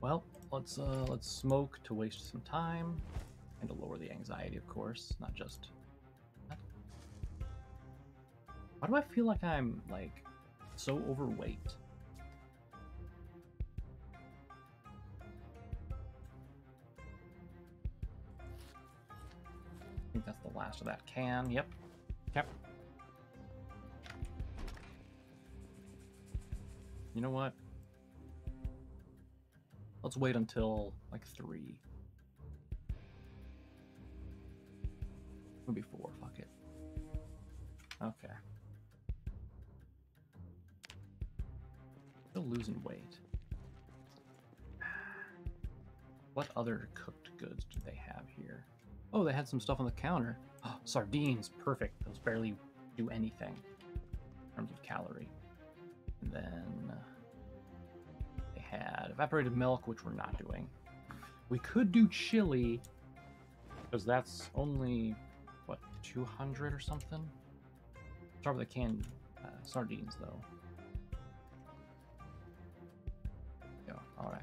Well, let's smoke to waste some time. And to lower the anxiety, of course, not just that. Why do I feel like I'm, like, so overweight? I think that's the last of that can. Yep. Yep. You know what? Let's wait until, like, 3. Maybe 4, fuck it. Okay. Still losing weight. What other cooked goods do they have here? Oh, they had some stuff on the counter. Oh, sardines, perfect. Those barely do anything in terms of calorie. And then they had evaporated milk, which we're not doing. We could do chili, because that's only 200 or something. Start with a canned sardines though. Yeah, all right.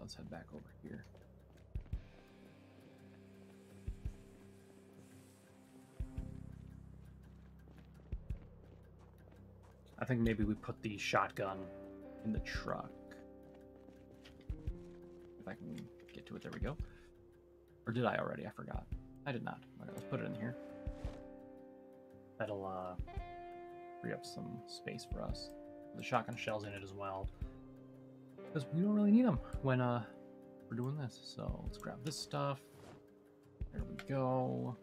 Let's head back over here. I think maybe we put the shotgun in the truck. If I can get to it, there we go. Or did I already? I forgot. I did not. All right, let's put it in here. That'll free up some space for us. The shotgun shell's in it as well. Because we don't really need them when we're doing this. So let's grab this stuff. There we go.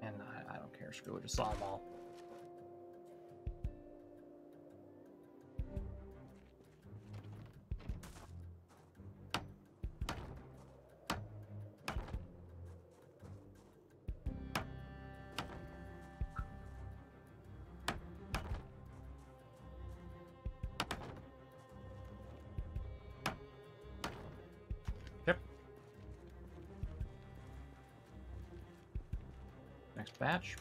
And I don't care. Screw it. Just saw them all. Batch.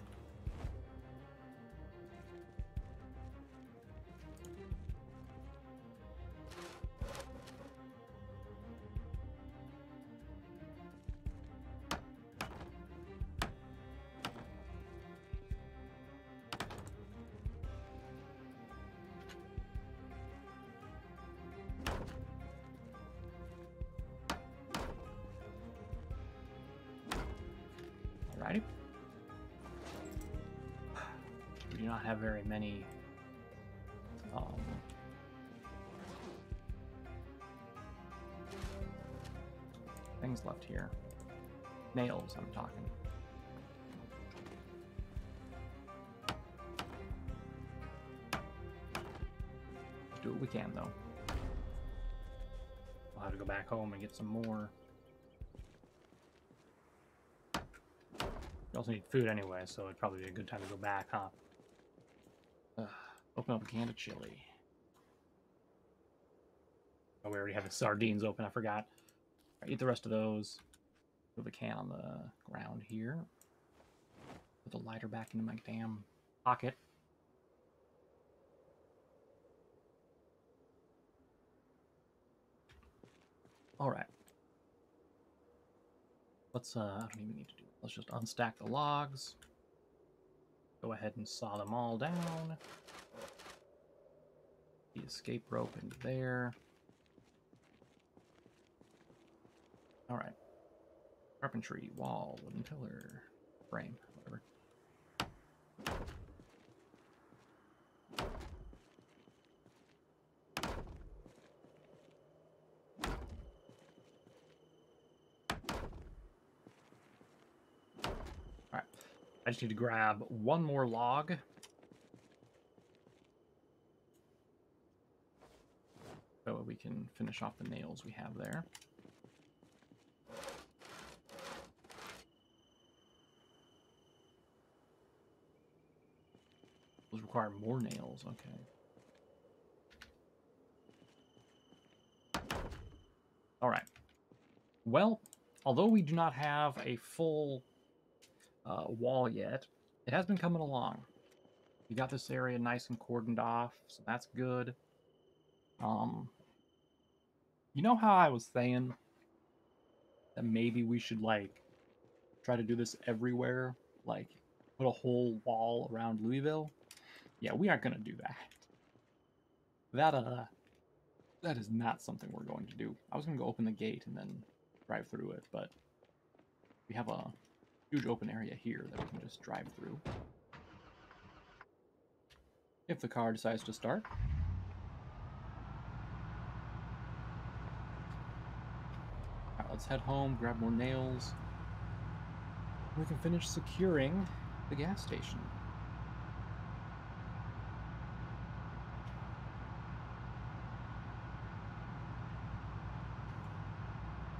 Alrighty. Do not have very many things left here. Nails, I'm talking. Let's do what we can, though. We'll have to go back home and get some more. We also need food anyway, so it'd probably be a good time to go back, huh? Open up a can of chili. Oh, we already have the sardines open. I forgot. Right, eat the rest of those. Move a can on the ground here. Put the lighter back into my damn pocket. All right. Let's. I don't even need to do it. Let's just unstack the logs. Go ahead and saw them all down. The escape rope into there. Alright. Carpentry, wall, wooden pillar, frame, whatever. I just need to grab one more log. So we can finish off the nails we have there. Those require more nails, okay. All right. Well, although we do not have a full wall yet, it has been coming along. You got this area nice and cordoned off, so that's good. You know how I was saying that maybe we should like try to do this everywhere, like put a whole wall around Louisville? Yeah, we aren't gonna do that. That is not something we're going to do. I was gonna go open the gate and then drive through it, but we have a huge open area here that we can just drive through. If the car decides to start. Alright, let's head home, grab more nails. We can finish securing the gas station.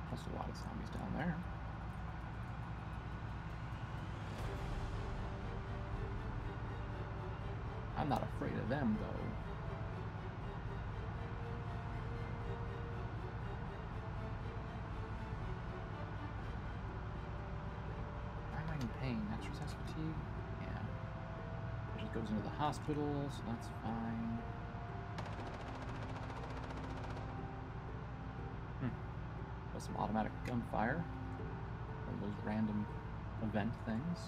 There's a lot of zombies down there. I'm not afraid of them, though. Steve? Yeah. It goes into the hospital, so that's fine. Plus some automatic gunfire. One of those random event things.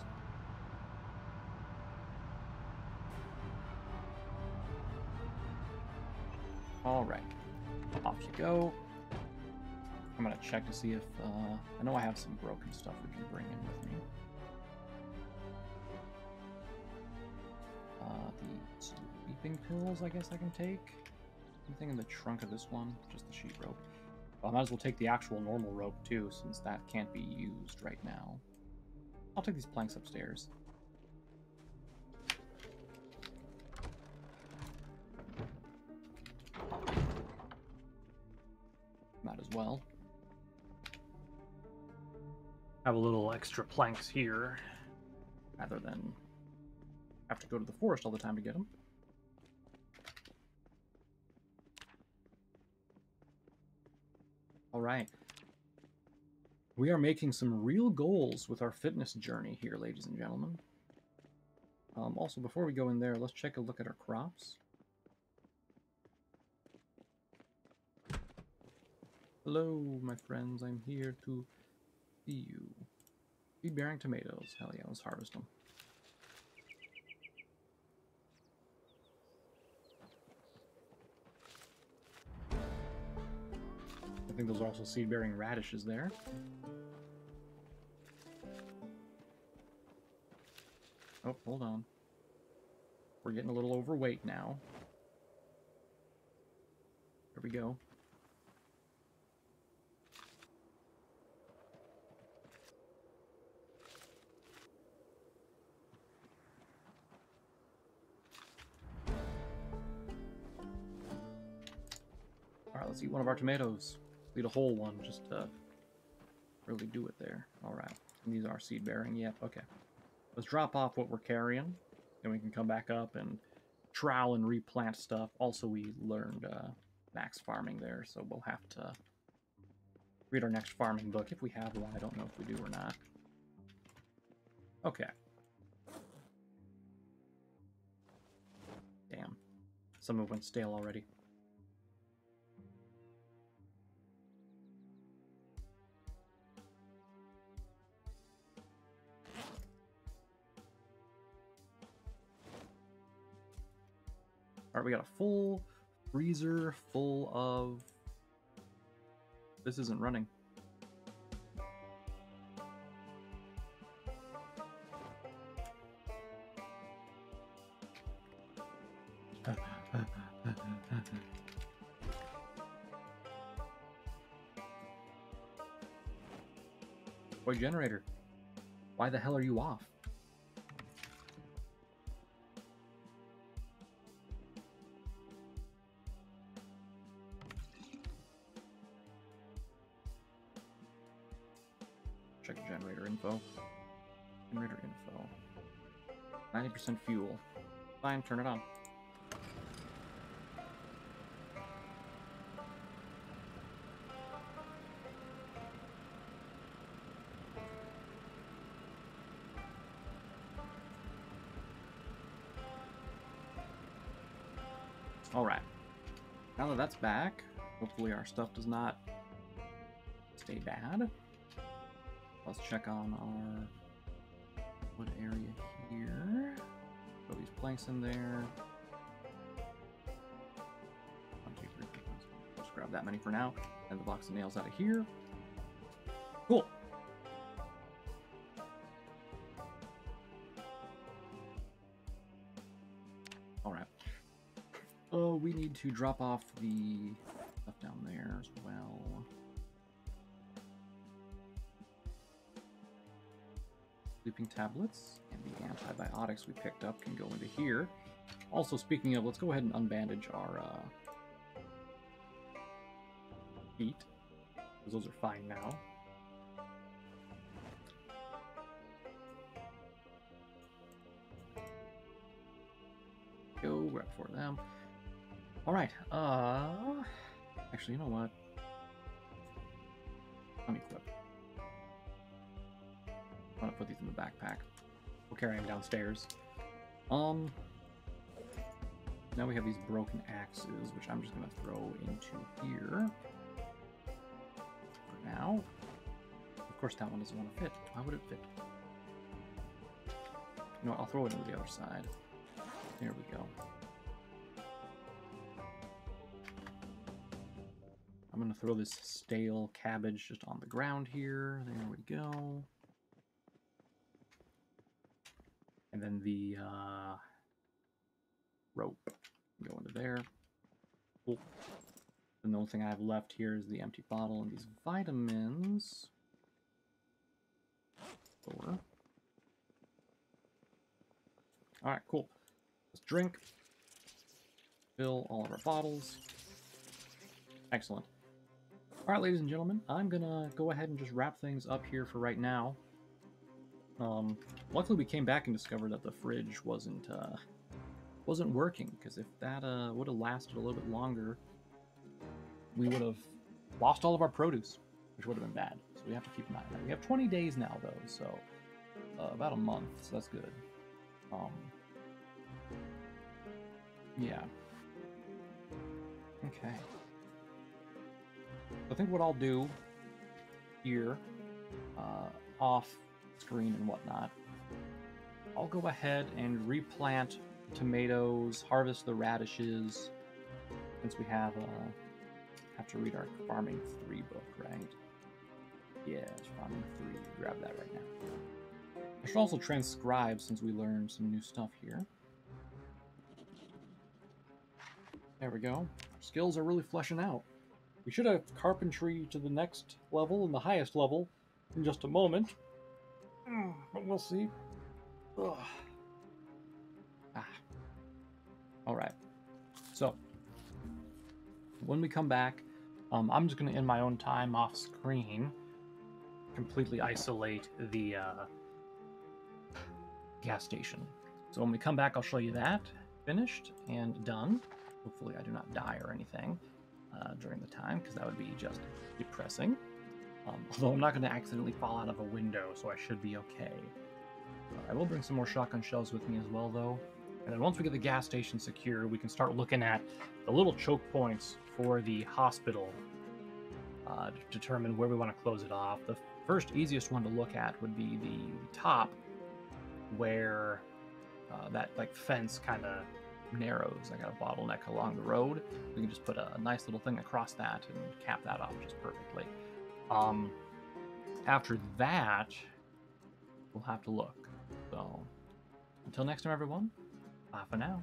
Alright, off you go. I'm gonna check to see if, I know I have some broken stuff we can bring in with me. The sleeping pills I guess I can take. Anything in the trunk of this one? Just the sheet rope. Well, I might as well take the actual normal rope too, since that can't be used right now. I'll take these planks upstairs. Well, have a little extra planks here rather than have to go to the forest all the time to get them. All right, we are making some real goals with our fitness journey here, ladies and gentlemen. Also, before we go in there, let's take a look at our crops. Hello, my friends, I'm here to see you. Seed-bearing tomatoes. Hell yeah, let's harvest them. I think those are also seed-bearing radishes there. Oh, hold on. We're getting a little overweight now. Here we go. Let's eat one of our tomatoes. Eat a whole one just to really do it there. Alright. These are seed bearing. Yep, okay. Let's drop off what we're carrying. Then we can come back up and trowel and replant stuff. Also, we learned max farming there, so we'll have to read our next farming book if we have one. I don't know if we do or not. Okay. Damn. Some of it went stale already. Alright, we got a full freezer full of... This isn't running. Boy, generator. Why the hell are you off? Generator info. 90% fuel. Fine, turn it on. Alright. Now that that's back, hopefully our stuff does not stay bad. Let's check on our wood area here. Put these planks in there. One, two, three, just grab that many for now. And the box of nails out of here. Cool. Alright. Oh, we need to drop off the stuff down there as well. Sleeping tablets and the antibiotics we picked up can go into here. Also, speaking of, let's go ahead and unbandage our feet, because those are fine now. Go grab for them. All right. Actually, you know what? Unequip. I'm going to put these in the backpack. We'll carry him downstairs. Now we have these broken axes, which I'm just going to throw into here for now. Of course, that one doesn't want to fit. Why would it fit? You know what, I'll throw it into the other side. There we go. I'm going to throw this stale cabbage just on the ground here. There we go. And then the rope. Go into there. Cool. And the only thing I have left here is the empty bottle and these vitamins. Four. Alright, cool. Let's drink. Fill all of our bottles. Excellent. Alright, ladies and gentlemen, I'm gonna go ahead and just wrap things up here for right now. Luckily we came back and discovered that the fridge wasn't working, because if that would have lasted a little bit longer, we would have lost all of our produce, which would have been bad. So we have to keep an eye on that. We have 20 days now, though, so about a month, so that's good. Yeah. Okay. I think what I'll do here, off screen and whatnot, I'll go ahead and replant tomatoes, harvest the radishes, since we have to read our Farming 3 book, right? Yeah, it's Farming 3. Grab that right now. I should also transcribe since we learned some new stuff here. There we go. Our skills are really fleshing out. We should have carpentry to the next level and the highest level in just a moment. But we'll see. Ugh. Alright, so when we come back, I'm just going to end my own time off screen, completely isolate the gas station. So when we come back, I'll show you that, finished and done. Hopefully I do not die or anything during the time, because that would be just depressing. Although I'm not going to accidentally fall out of a window, so I should be okay. I will bring some more shotgun shells with me as well, though. And then once we get the gas station secure, we can start looking at the little choke points for the hospital to determine where we want to close it off. The first easiest one to look at would be the top, where that like fence kind of narrows. I got a bottleneck along the road. We can just put a nice little thing across that and cap that off just perfectly. After that, we'll have to look. So until next time, everyone. Bye for now.